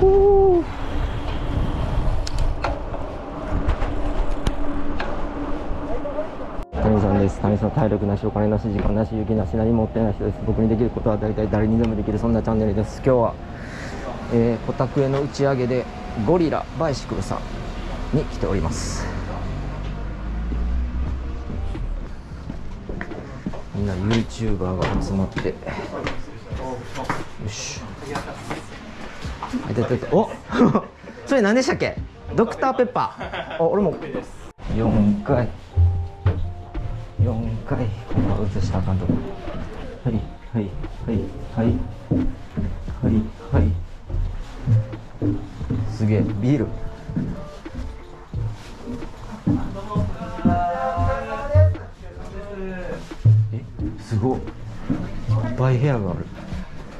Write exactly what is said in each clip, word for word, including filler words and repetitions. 神さんです。神さん、体力なし、お金なし、時間なし、雪なし、何も持ってない人です。僕にできることは大体誰にでもできる、そんなチャンネルです。今日は、えー、コタクエの打ち上げでゴリラバイシクルさんに来ております。みんな ユーチューバー が集まって、よし。あ、出た出た。おそれ何でしたっけ？ドクターペッパー。お、俺もよんかいよんかいここは映したらあかんとこ。はいはいはいはいはいはい。すげえビール。え、すごいいっぱい部屋がある。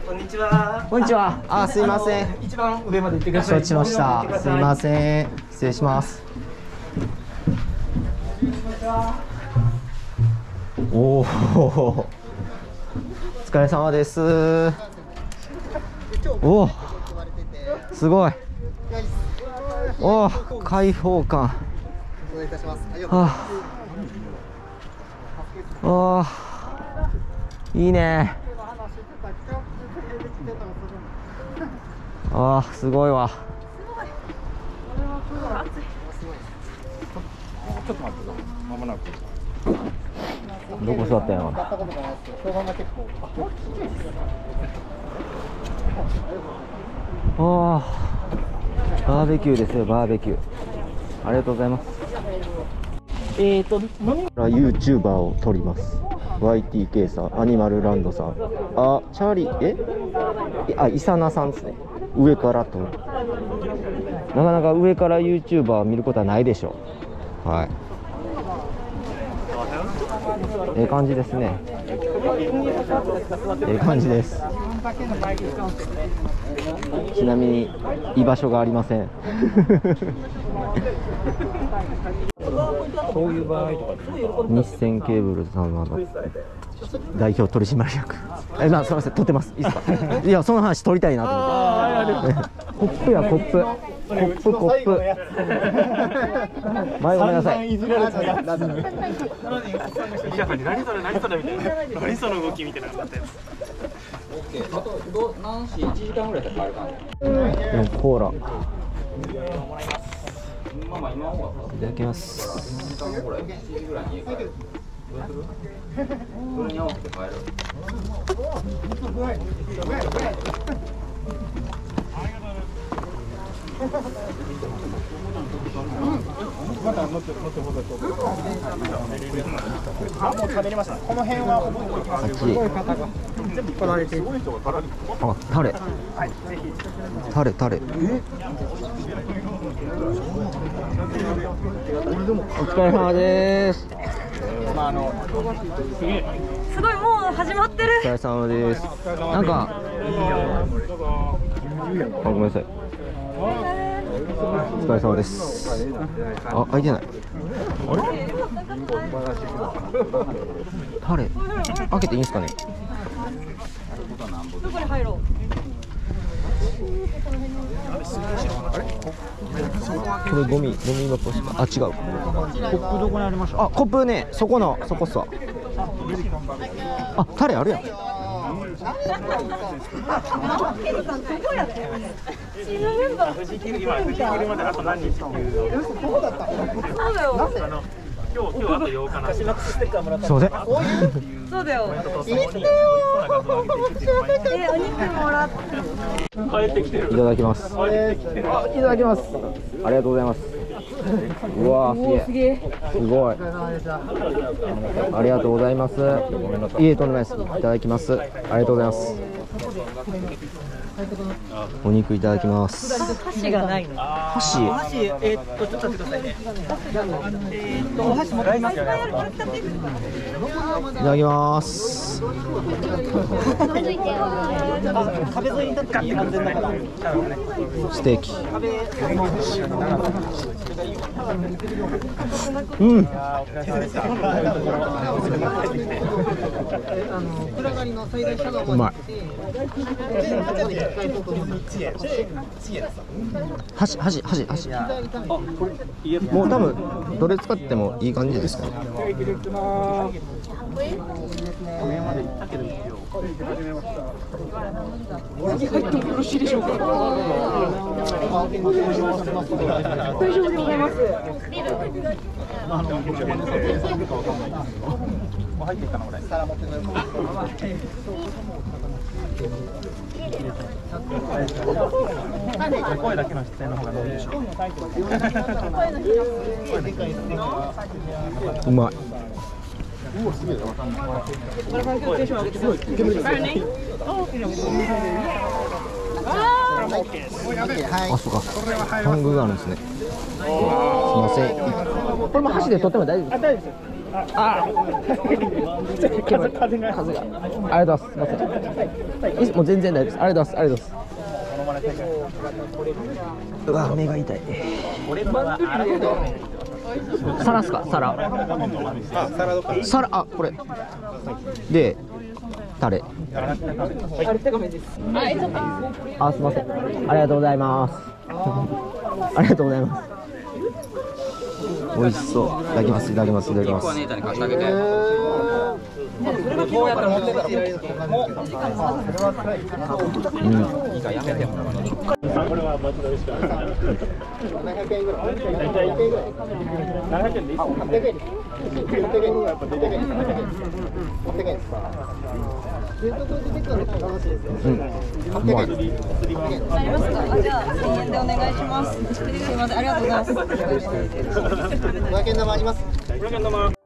こんにちは。こんにちは。あ, あ、すいません。一番上まで行ってください。承知しました。すいません。失礼します。おお。疲れ様です。おお。すごい。おお、開放感。ああ。いいね。あー、すごいわ。ちょっと待って、まもなくどこ座ったんやろうな。あー、バーベキューですよ、バーベキュー。ありがとうございます。えーと、ユーチューバー を撮ります。ワイティーケー さん、アニマルランドさん、あ、チャーリー、え、あ、イサナさんですね。上からと、なかなか上から ユーチューバー 見ることはないでしょう。はい、ええ感じですね。ええ感じです。ちなみに居場所がありません。そういう場合とか日線ケーブルさんの代表取締役。え、まあ、すみません、撮ってます。いいですか？いや、その話撮りたいなと思って。コップやコップ。コップコップ。前ごめんなさい。いじられたやつ。何それ何それみたいな。何その動きみたいな。オッケー。あとど何しいちじかんぐらいで帰るかな。うん。コーラ。いただきます。あ、もう食べれました。この辺は覚えておきます。すごい方が全部こなれている。あ、タレ。はい、ぜひ。タレタレ。お疲れ様です。まあ、あの、すごい、もう始まってる。お疲れ様です。なんか。あ、ごめんなさい。お疲れ様です。あ、開いてない。あれ。タレ。開けていいんですかね。どこに入ろう。これゴミ、ゴミ箱しか、あ、違う。コップどこにありました？あ、コップね、そこの、そこっすわ。あ、タレあるやん。そうだよ。そうだよ。え、お肉もらって。いただきます。あ、いただきます。ありがとうございます。うわー、すげえ。すごい。ありがとうございます。いえ、とんでもないです。いただきます。ありがとうございます。お肉いただきます。箸がないの。箸。えっと、ちょっと待ってくださいね。えっと、お箸もらいます。いただきます。壁沿いに立って安全だから。ステーキ。うん。うまい。箸箸箸箸。もう多分どれ使ってもいい感じですかね。入ってきたな、これ。皿持ってくれる。声だけの出演の方が伸びるでしょ。うまい。うわ、すげえ。あ、そうか。ハングがあるんですね。すみません。これも箸で取っても大丈夫ですか？あ風が風があれだすみません。もう全然大丈夫です。あれだすあれだす。うわ目が痛い。サラっすかサラ。サラあこれでタレ。あすみません。ありがとうございます。ありがとうございます。美味しそう。いただきます。いただきます。いただきます。こうやって持ってたらもう。うん。いいかやめて。これはマジで美味しかった。ななひゃくえんぐらい。ななひゃくえんでいい。はちひゃくえんぐらいやっぱ出てくる。はっぴゃくえんですか。ずっと出てくるの楽しいですよ。うん。ありますか。じゃあせんえんでお願いします。すみません。ありがとうございます。ごひゃくえん玉あります。ごひゃくえん玉。